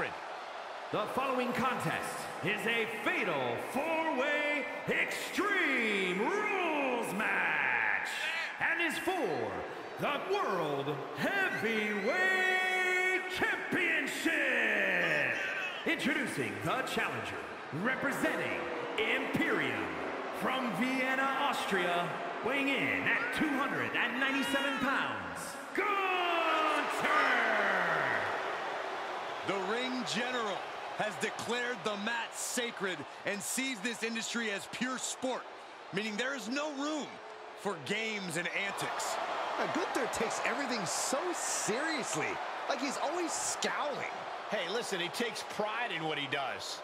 sacred. The following contest is a fatal four-way Extreme Rules match and is for the World Heavyweight Championship. Introducing the challenger, representing Imperium from Vienna, Austria, weighing in at 297 pounds, Gunther! The ring general has declared the mat sacred and sees this industry as pure sport, meaning there is no room for games and antics. Now, Gunther takes everything so seriously, like he's always scowling. Hey, listen, he takes pride in what he does.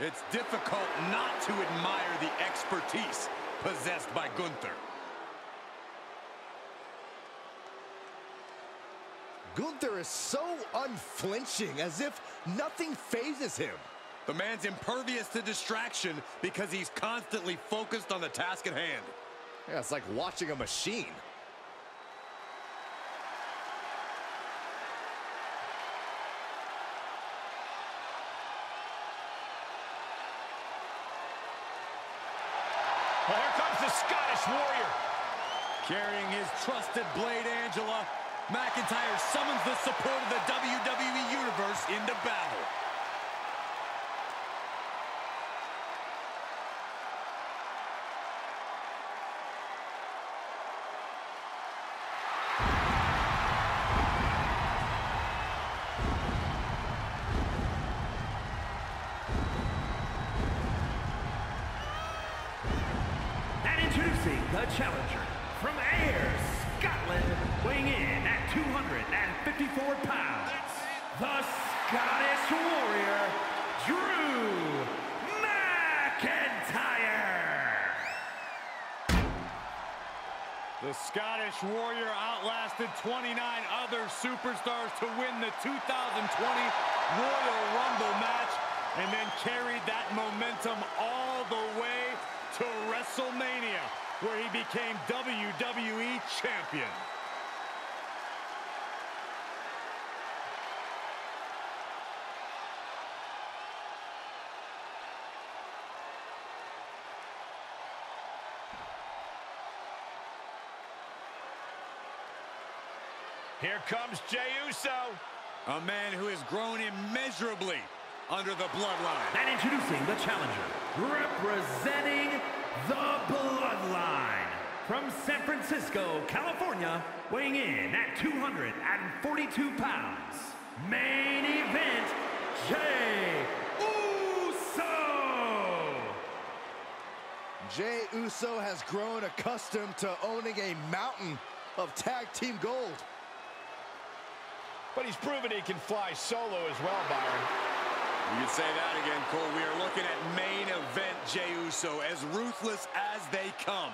It's difficult not to admire the expertise possessed by Gunther. Gunther is so unflinching, as if nothing phases him. The man's impervious to distraction because he's constantly focused on the task at hand. Yeah, it's like watching a machine. Well, here comes the Scottish Warrior. Carrying his trusted blade, Angela, McIntyre summons the support of the WWE Universe into battle. And introducing the challenger from Ayers, Scotland, weighing in at 254 pounds, the Scottish Warrior, Drew McIntyre. The Scottish Warrior outlasted 29 other superstars to win the 2020 Royal Rumble match and then carried that momentum all the way to WrestleMania, where he became WWE Champion. Here comes Jey Uso, a man who has grown immeasurably under the bloodline. And introducing the challenger, representing the bloodline, from San Francisco, California, weighing in at 242 pounds, main event, Jey Uso. Jey Uso has grown accustomed to owning a mountain of tag team gold. But he's proven he can fly solo as well, Byron. You can say that again, Cole. We are looking at main event Jey Uso, as ruthless as they come.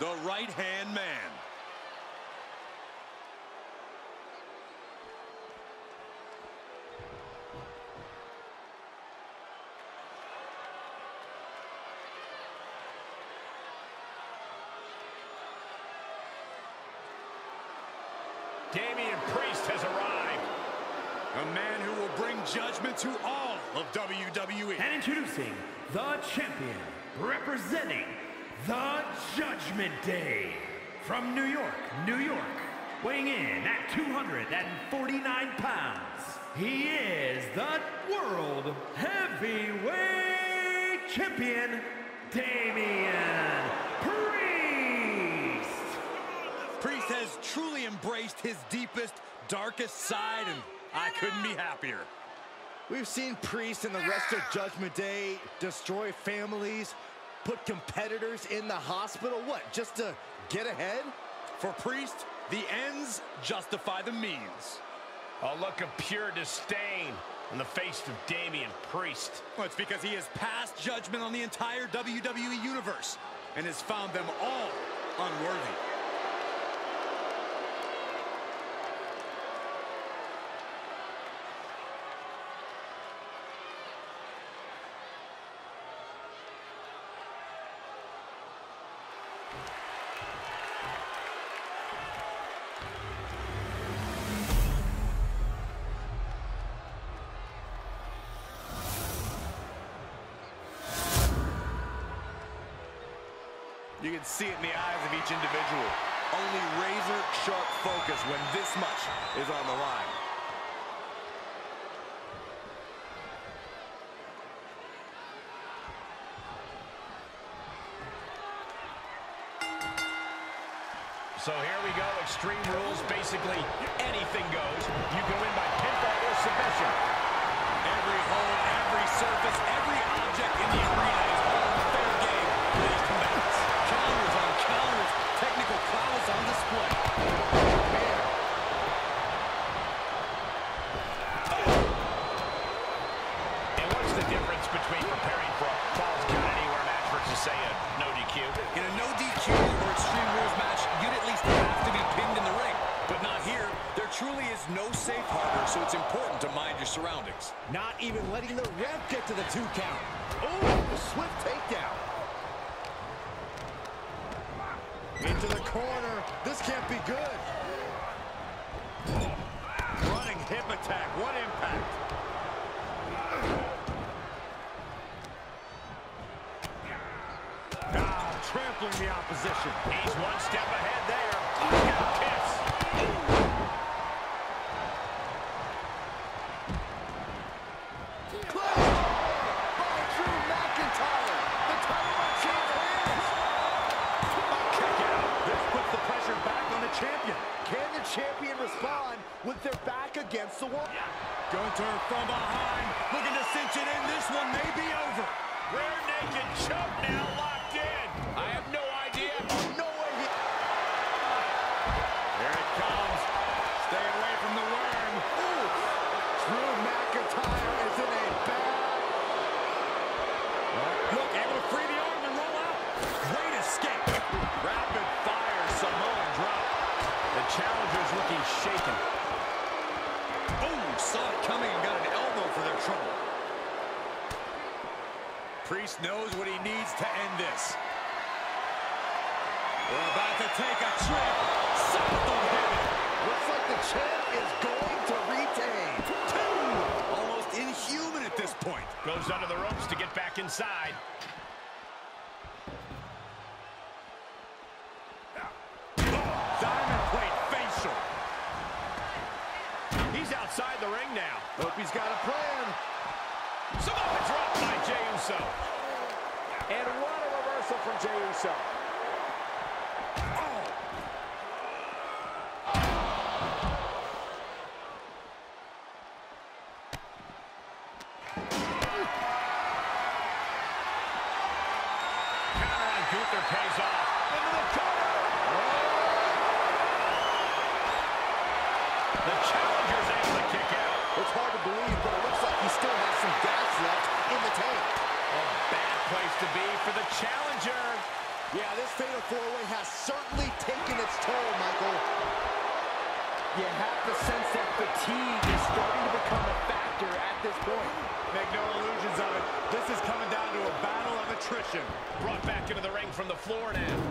The right-hand man. Damian Priest has arrived. A man who will bring judgment to all of WWE. And introducing the champion, representing the Judgment Day, from New York, New York, weighing in at 249 pounds, he is the World Heavyweight Champion, Damian Priest. Priest has truly embraced his deepest, darkest side, and I couldn't be happier. We've seen Priest and the rest of Judgment Day destroy families, put competitors in the hospital. What, just to get ahead? For Priest, the ends justify the means. A look of pure disdain on the face of Damian Priest. Well, it's because he has passed judgment on the entire WWE Universe and has found them all unworthy. You can see it in the eyes of each individual. Only razor-sharp focus when this much is on the line. So here we go, Extreme Rules, basically anything goes. You can win by pinfall or submission. Every hole, every surface, every object in the arena is all fair game for these combatants. Counters on counters, technical prowess on display. Oh. And what's the difference between preparing for a falls count anywhere match versus, say, a no DQ? In a no DQ or Extreme Rules match, you'd at least have to be pinned in the ring. But not here. There truly is no safe harbor, so it's important to mind your surroundings. Not even letting the ref get to the 2 count. Oh, swift takedown. Into the corner. This can't be good. Running hip attack. What impact. Trampling the opposition. He's one step ahead there. Knockout kicks. Clip by Drew McIntyre. The title of champion is. A kick out. This puts the pressure back on the champion. Can the champion respond with their back against the wall? Yeah. Gunther from behind. Looking to cinch it in. This one may be over. Rear naked choke now. Locked in. I have no idea. No way. Here it comes. Stay away from the worm. Ooh. Drew McIntyre is in a bad. Look, able to free the arm and roll out. Great escape. Rapid fire. Samoa drop. The challenger's looking shaken. Ooh, saw it coming and got an elbow for their trouble. Priest knows what he needs to end this. We're about to take a trip. South of heaven. Looks like the champ is going to retain. 2. Almost inhuman at this point. Goes under the ropes to get back inside. Oh, diamond plate facial. He's outside the ring now. Hope he's got a plan. Samoa drop by Jey Uso. And what a reversal from Jey Uso. Oh. Counter on Gunther pays off. Into the corner. The challenger's able to kick out. It's hard to believe, but it looks like he still has some gas left in the tank. A bad place to be for the challenger. Yeah, this fatal four-way has certainly taken its toll, Michael. You have to sense that fatigue is starting to become a factor at this point. Make no illusions of it. This is coming down to a battle of attrition. Brought back into the ring from the floor now.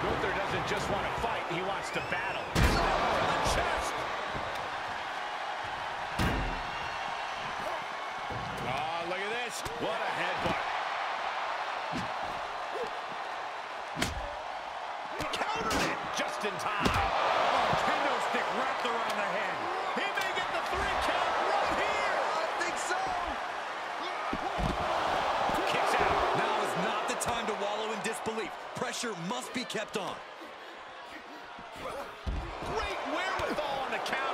Gunther doesn't just want to fight, he wants to battle. Oh, the chest. Look at this. What a headbutt. Countered it just in time. Nintendo stick wrapped around the head. He may get the 3 count right here. I think so. Kicks out. Now is not the time to wallow in disbelief. Pressure must be kept on. Great wherewithal on the counter.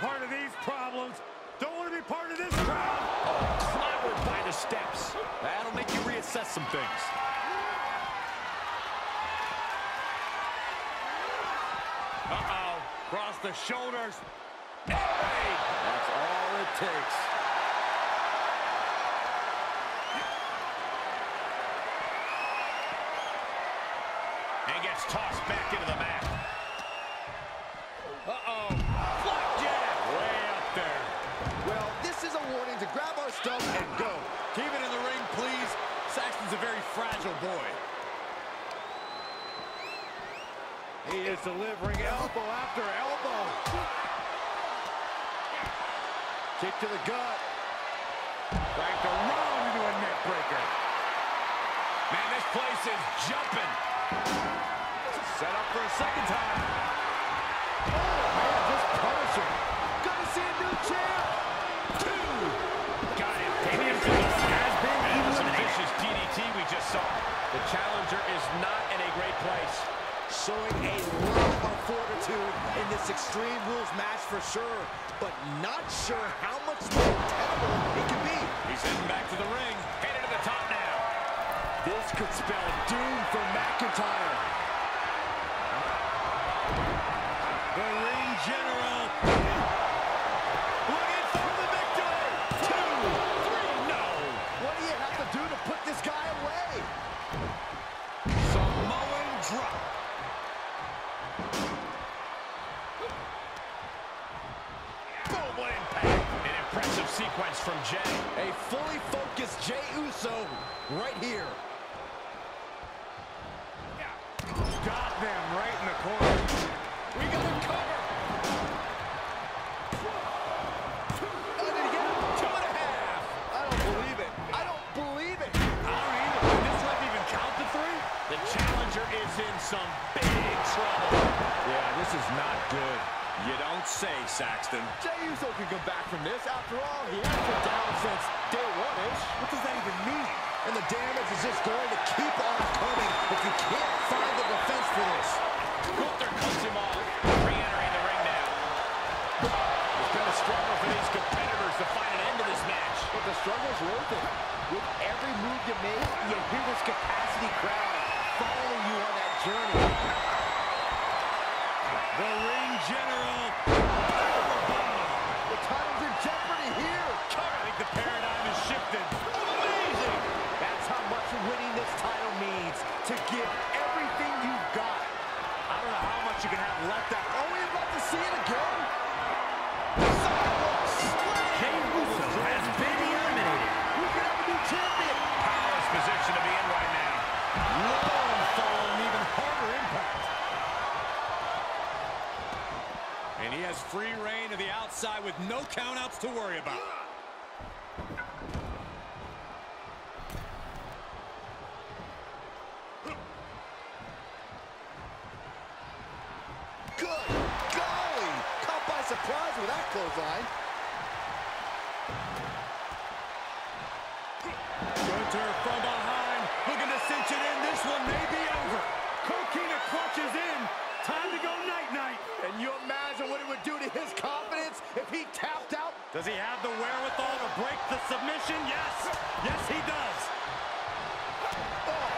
Part of these problems. Don't want to be part of this crowd. Oh, clobbered by the steps. That'll make you reassess some things. Uh-oh. Cross the shoulders. Hey! That's all it takes. And gets tossed back into the mat. Uh-oh. Stuff and go. Keep it in the ring, please. Saxton's a very fragile boy. He is delivering elbow after elbow. Kick to the gut. Backed around into a neck breaker. Man, this place is jumping. Set up for a second time. Oh, man, just punishing. Good to see a new champ. Two. Got it. Damian Priest has been eliminated. Vicious DDT we just saw. The challenger is not in a great place. Showing a lot of fortitude in this Extreme Rules match for sure, but not sure how much more terrible it can be. He's heading back to the ring, headed to the top now. This could spell doom for McIntyre. The ring general. Looking for the victory. 2, 3, no. What do you have to do to put this guy away? Samoan drop. Sequence from Jey. A fully focused Jey Uso right here. Got them right in the corner. We got him covered. 1, 2, oh, did he get him? 2.5. I don't believe it. I don't believe it. I don't either. Did this one even count to 3? The challenger is in some big trouble. Yeah, this is not good. You don't say, Saxton. Jey Uso can come back from this. After all, he has been down since day 1-ish. What does that even mean? And the damage is just going to keep on coming if you can't find the defense for this. Gunther cuts him off. Re-entering the ring now. It's been a struggle for these competitors to find an end to this match. But the struggle's worth it. With every move you make, you hear this capacity crowd following you on that journey. The ring general. The title's in jeopardy here. I think the paradigm has shifted. Amazing. That's how much winning this title means. To give everything you've got. I don't know how much you can have left out. Are we about to see it again? Jey Uso has been eliminated. We could have a new champion. Powerless position to be in right now. Long fall and even harder impact. And he has free reign to the outside with no countouts to worry about. Good going! Caught by surprise with that clothesline. Gunther from behind, looking to cinch it in. This one may be over. Kokina clutches in. Time to go night-night. And you imagine what it would do to his confidence if he tapped out? Does he have the wherewithal to break the submission? Yes. Yes, he does. Oh.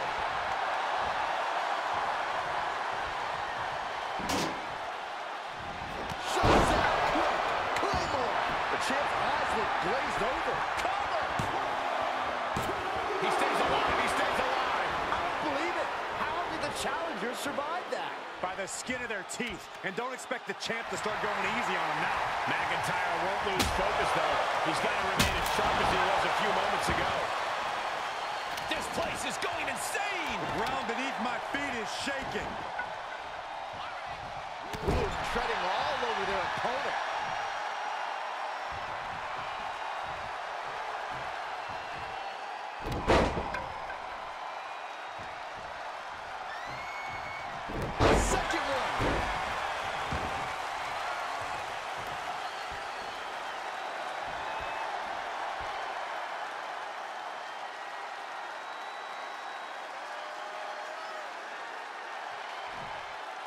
Shots out quick. Claymore. The champ's eyes were glazed over. Cover. He stays alive. He stays alive. I don't believe it. How did the challenger survive that? By the skin of their teeth, and don't expect the champ to start going easy on him now. McIntyre won't lose focus, though. He's got to remain as sharp as he was a few moments ago. This place is going insane! The ground beneath my feet is shaking. Ooh, treading all over their opponent.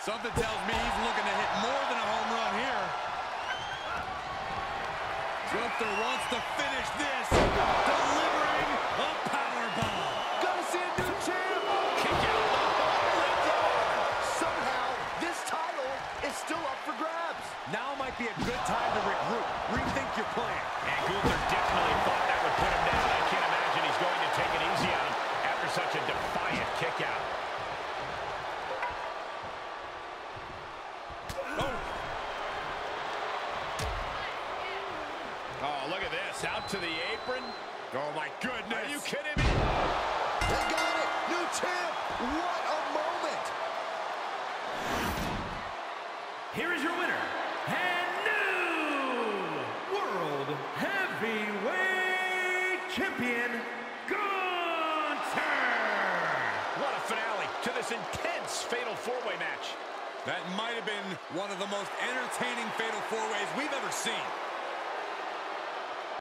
Something tells me he's looking to hit more than a home run here. Gunther wants to finish this. Delivering a powerbomb. Gonna see a new champ. Kick out the ball. Somehow, this title is still up for grabs. Now might be a good time to regroup. Rethink your plan. And Gunther definitely thought that would put him down. I can't imagine he's going to take it easy on him after such a defiant kick out. Out to the apron. Oh, my goodness. Are you kidding me? They got it. New champ. What a moment. Here is your winner and new World Heavyweight Champion, Gunther! What a finale to this intense fatal four-way match. That might have been one of the most entertaining fatal four-ways we've ever seen.